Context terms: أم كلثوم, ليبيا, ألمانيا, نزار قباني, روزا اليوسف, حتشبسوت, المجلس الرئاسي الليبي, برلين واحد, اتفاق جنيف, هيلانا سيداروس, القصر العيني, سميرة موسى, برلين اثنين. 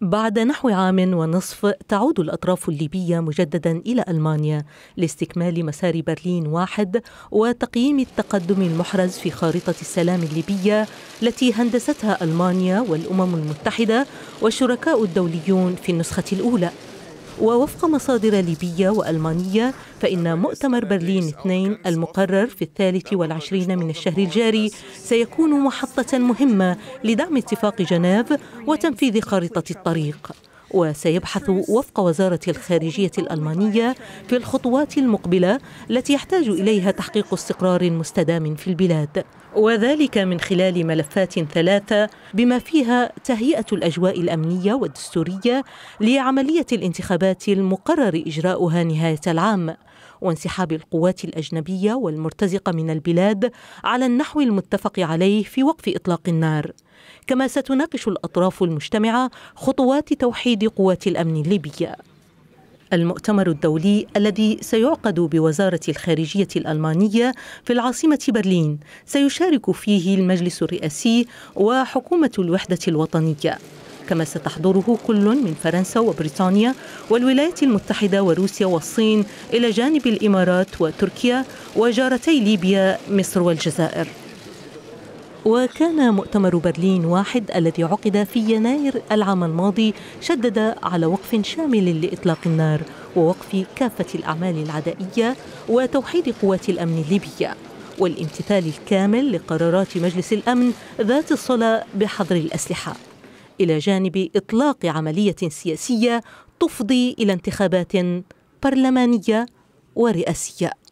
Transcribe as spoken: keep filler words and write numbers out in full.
بعد نحو عام ونصف تعود الأطراف الليبية مجددا إلى ألمانيا لاستكمال مسار برلين واحد وتقييم التقدم المحرز في خارطة السلام الليبية التي هندستها ألمانيا والأمم المتحدة والشركاء الدوليون في النسخة الأولى. ووفق مصادر ليبية وألمانية فإن مؤتمر برلين اثنين المقرر في الثالث والعشرين من الشهر الجاري سيكون محطة مهمة لدعم اتفاق جنيف وتنفيذ خارطة الطريق، وسيبحث وفق وزارة الخارجية الألمانية في الخطوات المقبلة التي يحتاج إليها تحقيق استقرار مستدام في البلاد، وذلك من خلال ملفات ثلاثة بما فيها تهيئة الأجواء الأمنية والدستورية لعملية الانتخابات المقرر إجراؤها نهاية العام، وانسحاب القوات الأجنبية والمرتزقة من البلاد على النحو المتفق عليه في وقف إطلاق النار. كما ستناقش الأطراف المجتمعة خطوات توحيد قوات الأمن الليبية. المؤتمر الدولي الذي سيعقد بوزارة الخارجية الألمانية في العاصمة برلين سيشارك فيه المجلس الرئاسي وحكومة الوحدة الوطنية، كما ستحضره كل من فرنسا وبريطانيا والولايات المتحدة وروسيا والصين إلى جانب الإمارات وتركيا وجارتي ليبيا مصر والجزائر. وكان مؤتمر برلين واحد الذي عقد في يناير العام الماضي شدد على وقف شامل لإطلاق النار ووقف كافة الأعمال العدائية وتوحيد قوات الأمن الليبية والامتثال الكامل لقرارات مجلس الأمن ذات الصلة بحظر الأسلحة، إلى جانب إطلاق عملية سياسية تفضي إلى انتخابات برلمانية ورئاسية.